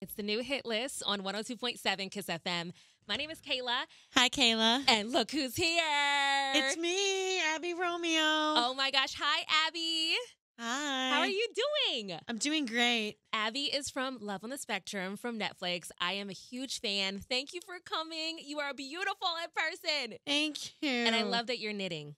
It's the new hit list on 102.7 KISS FM. My name is Kayla. Hi, Kayla. And look who's here. It's me, Abbey Romeo. Oh, my gosh. Hi, Abbey. Hi. How are you doing? I'm doing great. Abbey is from Love on the Spectrum from Netflix. I am a huge fan. Thank you for coming. You are beautiful in person. Thank you. And I love that you're knitting.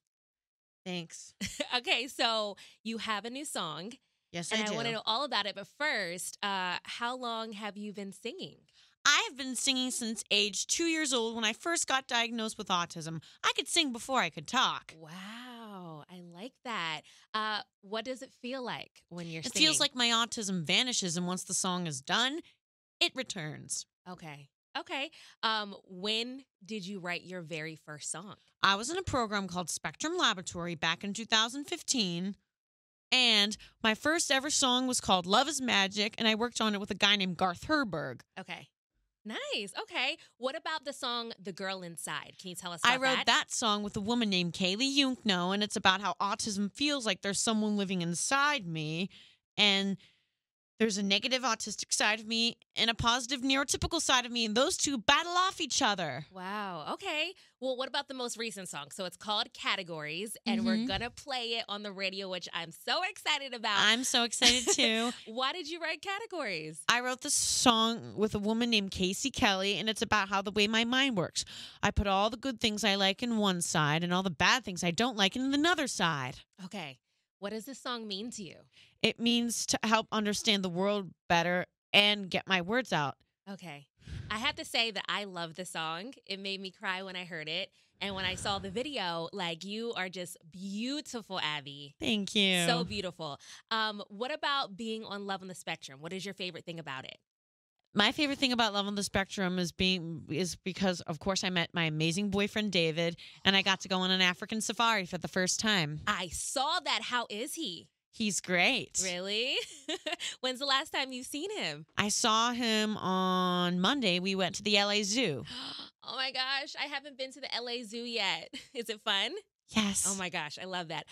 Thanks. Okay, so you have a new song. Yes, I do. And I want to know all about it. But first, how long have you been singing? I have been singing since age 2 years old when I first got diagnosed with autism. I could sing before I could talk. Wow. I like that. What does it feel like when you're singing? It feels like my autism vanishes, and once the song is done, it returns. Okay. Okay. When did you write your very first song? I was in a program called Spectrum Laboratory back in 2015. And my first ever song was called Love is Magic, and I worked on it with a guy named Garth Herberg. Okay. Nice. Okay. What about the song The Girl Inside? Can you tell us about that? I wrote that song with a woman named Kaylee Yunkno, and it's about how autism feels like there's someone living inside me, and there's a negative autistic side of me and a positive neurotypical side of me, and those two battle off each other. Wow. Okay. Well, what about the most recent song? So it's called Categories, and we're going to play it on the radio, which I'm so excited about. I'm so excited, too. Why did you write Categories? I wrote this song with a woman named Casey Kelly, and it's about how the way my mind works. I put all the good things I like in one side and all the bad things I don't like in another side. Okay. What does this song mean to you? It means to help understand the world better and get my words out. Okay. I have to say that I love the song. It made me cry when I heard it. And when I saw the video, like, you are just beautiful, Abbey. Thank you. So beautiful. What about being on Love on the Spectrum? What is your favorite thing about it? My favorite thing about Love on the Spectrum is because, of course, I met my amazing boyfriend, David, and I got to go on an African safari for the first time. I saw that. How is he? He's great. Really? When's the last time you've seen him? I saw him on Monday. We went to the LA Zoo. Oh, my gosh. I haven't been to the LA Zoo yet. Is it fun? Yes. Oh, my gosh. I love that.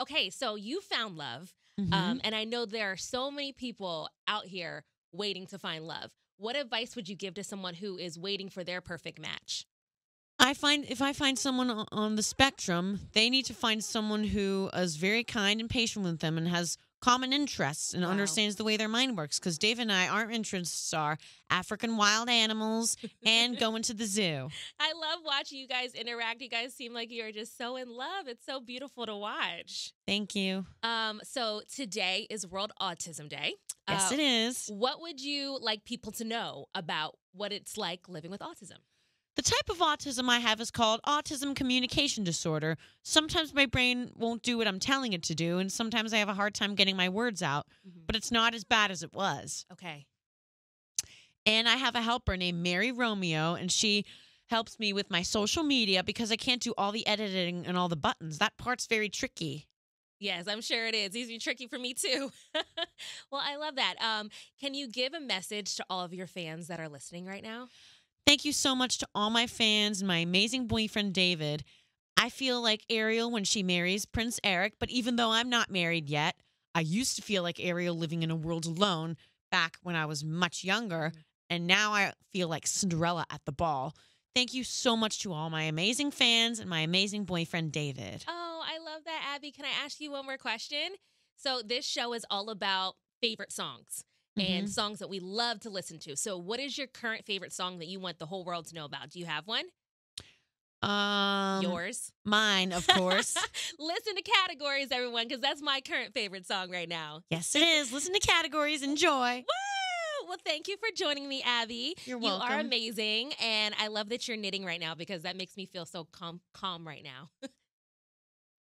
Okay, so you found love, and I know there are so many people out here waiting to find love. What advice would you give to someone who is waiting for their perfect match? If I find someone on the spectrum, they need to find someone who is very kind and patient with them and has common interests and understands the way their mind works. Because Dave and I, our interests are African wild animals and going to the zoo. I love watching you guys interact. You guys seem like you're just so in love. It's so beautiful to watch. Thank you. So today is World Autism Day. Yes, it is. What would you like people to know about what it's like living with autism? The type of autism I have is called autism communication disorder. Sometimes my brain won't do what I'm telling it to do, and sometimes I have a hard time getting my words out, but it's not as bad as it was. Okay. And I have a helper named Mary Romeo, and she helps me with my social media because I can't do all the editing and all the buttons. That part's very tricky. Yes, I'm sure it is. It's easy, tricky for me, too. Well, I love that. Can you give a message to all of your fans that are listening right now? Thank you so much to all my fans and my amazing boyfriend, David. I feel like Ariel when she marries Prince Eric, but even though I'm not married yet, I used to feel like Ariel living in a world alone back when I was much younger, and now I feel like Cinderella at the ball. Thank you so much to all my amazing fans and my amazing boyfriend, David. Oh, I love that, Abbey. Can I ask you one more question? So this show is all about favorite songs. And songs that we love to listen to. So what is your current favorite song that you want the whole world to know about? Do you have one? Yours? Mine, of course. Listen to Categories, everyone, because that's my current favorite song right now. Yes, it is. Listen to Categories. Enjoy. Woo! Well, thank you for joining me, Abbey. You're welcome. You are amazing, and I love that you're knitting right now because that makes me feel so calm right now.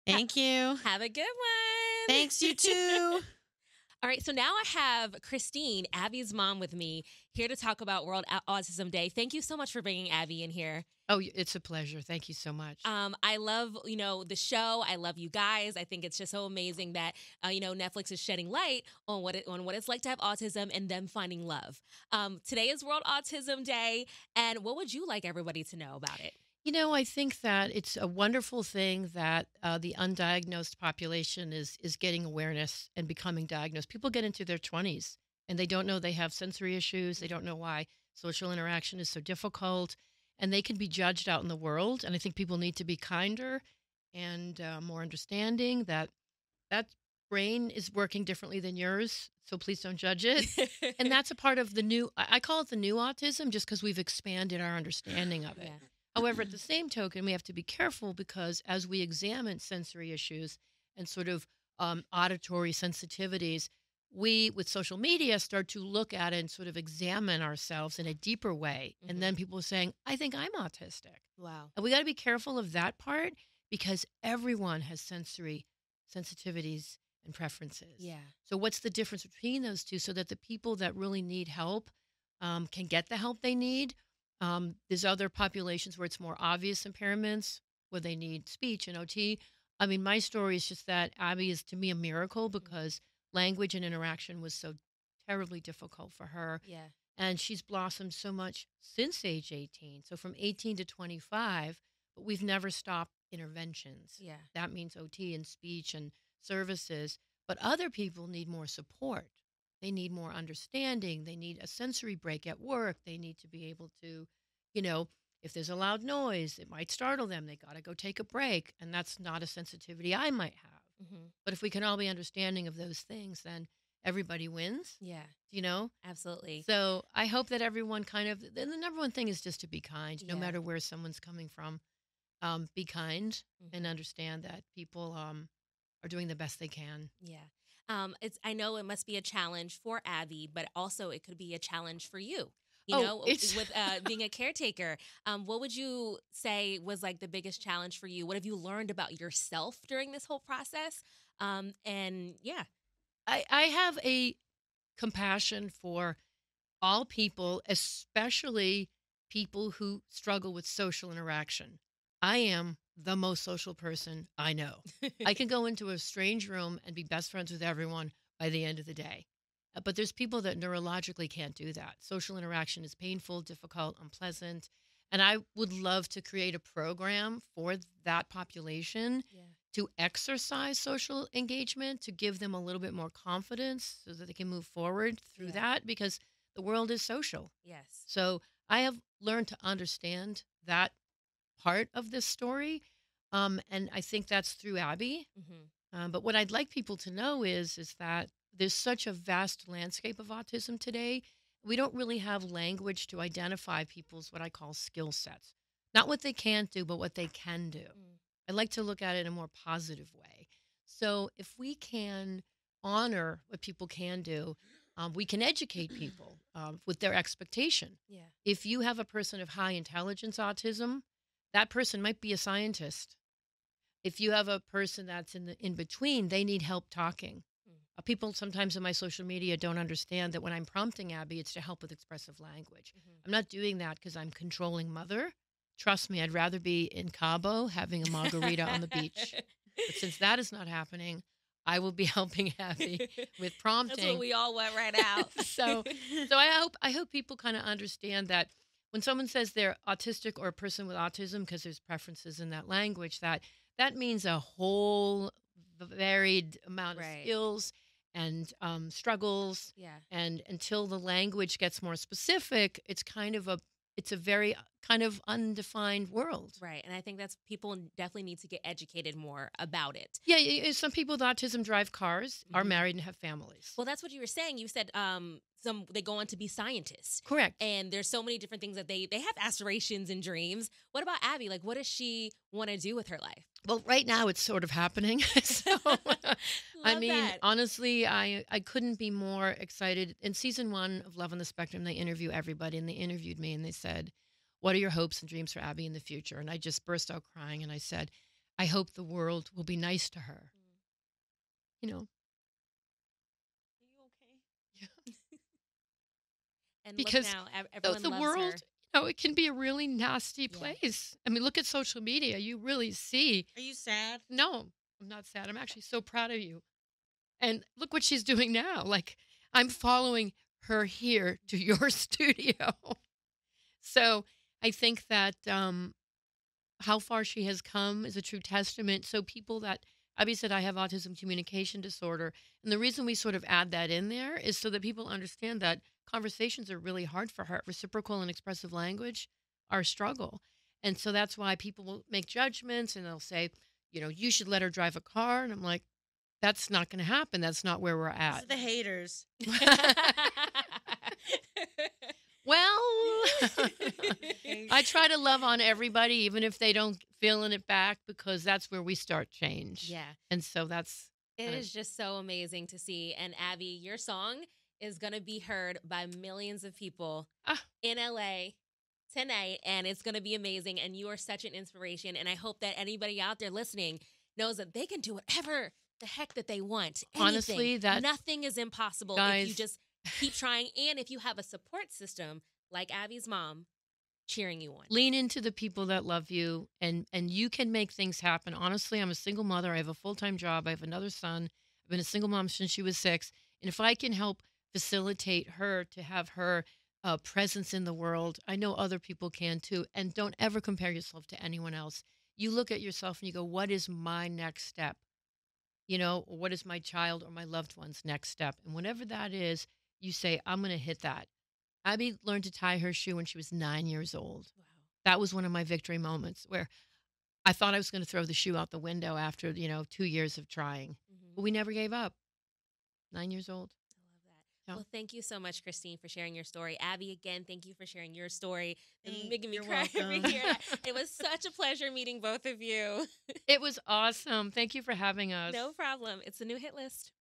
Thank you. Have a good one. Thanks, you too. All right, so now I have Christine, Abbey's mom, with me here to talk about World Autism Day. Thank you so much for bringing Abbey in here. Oh, it's a pleasure. Thank you so much. I love, the show. I love you guys. I think it's just so amazing that, Netflix is shedding light on what it's like to have autism and them finding love. Today is World Autism Day, and what would you like everybody to know about it? I think that it's a wonderful thing that the undiagnosed population is getting awareness and becoming diagnosed. People get into their 20s and they don't know they have sensory issues. They don't know why social interaction is so difficult, and they can be judged out in the world. And I think people need to be kinder and more understanding that that brain is working differently than yours. So please don't judge it. And that's a part of the new, I call it the new autism, just because we've expanded our understanding of it. Yeah. However, at the same token, we have to be careful, because as we examine sensory issues and sort of auditory sensitivities, we, with social media, start to look at it and sort of examine ourselves in a deeper way. Mm-hmm. And then people are saying, I think I'm autistic. Wow. And we got to be careful of that part, because everyone has sensory sensitivities and preferences. Yeah. So what's the difference between those two, so that the people that really need help can get the help they need? There's other populations where it's more obvious impairments, where they need speech and OT. I mean, my story is just that Abbey is, to me, a miracle, because language and interaction was so terribly difficult for her. Yeah. And she's blossomed so much since age 18. So from 18 to 25, but we've never stopped interventions. Yeah. That means OT and speech and services. But other people need more support. They need more understanding. They need a sensory break at work. They need to be able to, you know, if there's a loud noise, it might startle them. They got to go take a break. And that's not a sensitivity I might have. Mm-hmm. But if we can all be understanding of those things, then everybody wins. Yeah. You know? Absolutely. So I hope that everyone kind of, and the number one thing is just to be kind, no matter where someone's coming from. Be kind and understand that people are doing the best they can. Yeah. It's, I know it must be a challenge for Abbey, but also it could be a challenge for you, you know, with being a caretaker. What would you say was like the biggest challenge for you? What have you learned about yourself during this whole process? I have a compassion for all people, especially people who struggle with social interaction. I am the most social person I know. I can go into a strange room and be best friends with everyone by the end of the day. But there's people that neurologically can't do that. Social interaction is painful, difficult, unpleasant. And I would love to create a program for that population to exercise social engagement, to give them a little bit more confidence so that they can move forward through that, because the world is social. Yes. So I have learned to understand that part of this story. And I think that's through Abbey. Mm-hmm. But what I'd like people to know is that there's such a vast landscape of autism today. We don't really have language to identify people's what I call skill sets. Not what they can't do, but what they can do. Mm. I like to look at it in a more positive way. So if we can honor what people can do, we can educate people with their expectation. Yeah. If you have a person of high intelligence autism, that person might be a scientist. If you have a person that's in between, they need help talking. People sometimes in my social media don't understand that when I'm prompting Abbey, it's to help with expressive language. Mm-hmm. I'm not doing that because I'm controlling mother. Trust me, I'd rather be in Cabo having a margarita on the beach. But since that is not happening, I will be helping Abbey with prompting. That's what we all want right now. So I hope people kind of understand that when someone says they're autistic or a person with autism, because there's preferences in that language, that means a whole varied amount of skills and struggles. Yeah. And until the language gets more specific, it's a very kind of undefined world. Right. And I think that's people definitely need to get educated more about it. Yeah. Some people with autism drive cars, are married, and have families. Well, that's what you were saying. You said they go on to be scientists. Correct. And there's so many different things that they have aspirations and dreams. What about Abbey? Like, what does she want to do with her life? Well, right now it's sort of happening. So, I mean, honestly, I couldn't be more excited. In season 1 of Love on the Spectrum, they interview everybody, and they interviewed me, and they said, what are your hopes and dreams for Abbey in the future? And I just burst out crying, and I said, I hope the world will be nice to her. You know. Are you okay? Yeah. And because look now, everyone loves the world, her. You know, it can be a really nasty place. I mean, look at social media. You really see. Are you sad? No, I'm not sad. I'm actually so proud of you. And look what she's doing now. Like, I'm following her here to your studio. So I think that how far she has come is a true testament. So people that Abby said, I have autism communication disorder. And the reason we sort of add that in there is so that people understand that conversations are really hard for her. Reciprocal and expressive language are a struggle. And so that's why people will make judgments and they'll say, you know, you should let her drive a car. And I'm like, that's not going to happen. That's not where we're at. It's the haters. Well, I try to love on everybody, even if they don't feel in it back, because that's where we start change. Yeah. And so that's... It is just so amazing to see. And Abby, your song is going to be heard by millions of people in L.A. tonight, and it's going to be amazing. And you are such an inspiration. And I hope that anybody out there listening knows that they can do whatever the heck that they want. Anything. Honestly, that... Nothing is impossible, guys, if you just... keep trying, and if you have a support system like Abby's mom cheering you on. Lean into the people that love you, and you can make things happen. Honestly, I'm a single mother. I have a full-time job. I have another son. I've been a single mom since she was 6. And if I can help facilitate her to have her presence in the world, I know other people can too. And don't ever compare yourself to anyone else. You look at yourself and you go, what is my next step? You know, what is my child or my loved one's next step? And whatever that is, you say, I'm going to hit that. Abby learned to tie her shoe when she was 9 years old. Wow. That was one of my victory moments where I thought I was going to throw the shoe out the window after, you know, 2 years of trying. Mm-hmm. But we never gave up. 9 years old. I love that. Yeah. Well, thank you so much, Christine, for sharing your story. Abby, again, thank you for sharing your story. You're making me cry every year. It was such a pleasure meeting both of you. It was awesome. Thank you for having us. No problem. It's a new hit list.